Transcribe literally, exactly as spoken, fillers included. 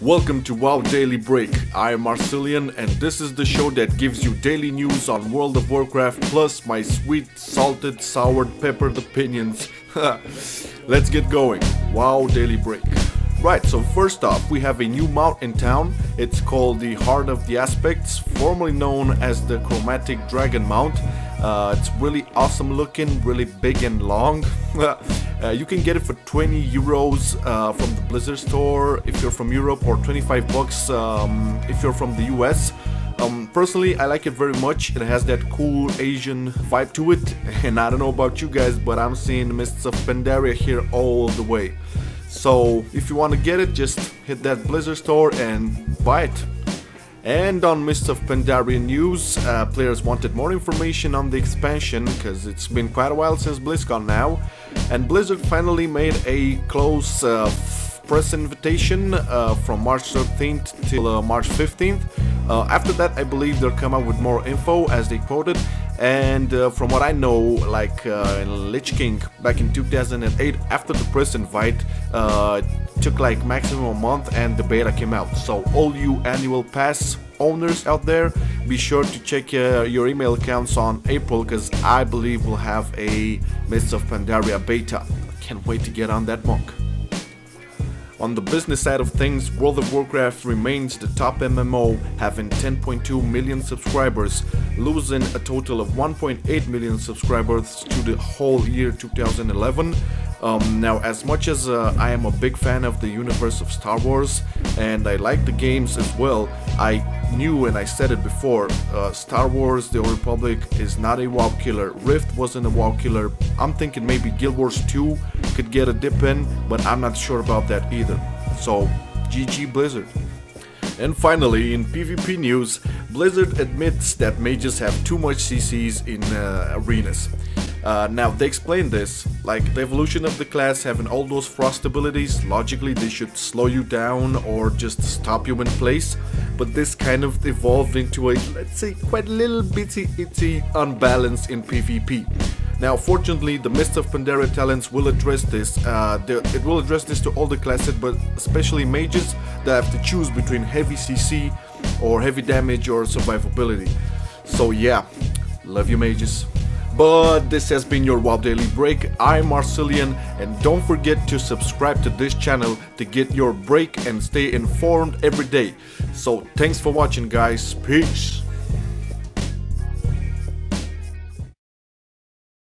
Welcome to WoW Daily Break. I am Marcillian, and this is the show that gives you daily news on World of Warcraft plus my sweet, salted, soured, peppered opinions. Let's get going. WoW Daily Break. Right, so first off, we have a new mount in town. It's called the Heart of the Aspects, formerly known as the Chromatic Dragon Mount. Uh, it's really awesome looking, really big and long. Uh, you can get it for twenty euros uh, from the Blizzard store if you're from Europe, or twenty-five bucks um, if you're from the U S. Um, personally, I like it very much. It has that cool Asian vibe to it, and I don't know about you guys, but I'm seeing Mists of Pandaria here all the way. So if you want to get it, just hit that Blizzard store and buy it. And on Mists of Pandaria news, uh, players wanted more information on the expansion, because it's been quite a while since BlizzCon now, and Blizzard finally made a close uh, press invitation uh, from March thirteenth till uh, March fifteenth. Uh, after that, I believe they'll come out with more info, as they quoted. And uh, from what I know, like uh, in Lich King back in two thousand eight, after the press invite, uh, it took like maximum a month and the beta came out. So all you annual pass owners out there, be sure to check uh, your email accounts on April, because I believe we'll have a Mists of Pandaria beta. Can't wait to get on that monk. On the business side of things, World of Warcraft remains the top M M O, having ten point two million subscribers, losing a total of one point eight million subscribers to the whole year two thousand eleven. Um, now, as much as uh, I am a big fan of the universe of Star Wars, and I like the games as well, I knew, and I said it before, uh, Star Wars The Old Republic is not a WoW killer. Rift wasn't a WoW killer. I'm thinking maybe Guild Wars two could get a dip in, but I'm not sure about that either. So, G G Blizzard. And finally, in PvP news, Blizzard admits that mages have too much C Cs in uh, arenas. Uh, now, they explain this, like the evolution of the class having all those frost abilities, logically they should slow you down or just stop you in place, but this kind of evolved into a, let's say, quite little bitty itty unbalance in PvP. Now, fortunately, the Mists of Pandaria talents will address this. Uh, it will address this to all the classes, but especially mages that have to choose between heavy C C or heavy damage or survivability. So yeah, love you mages. But this has been your WoW Daily Break. I'm Marcillian, and don't forget to subscribe to this channel to get your break and stay informed every day. So thanks for watching, guys. Peace.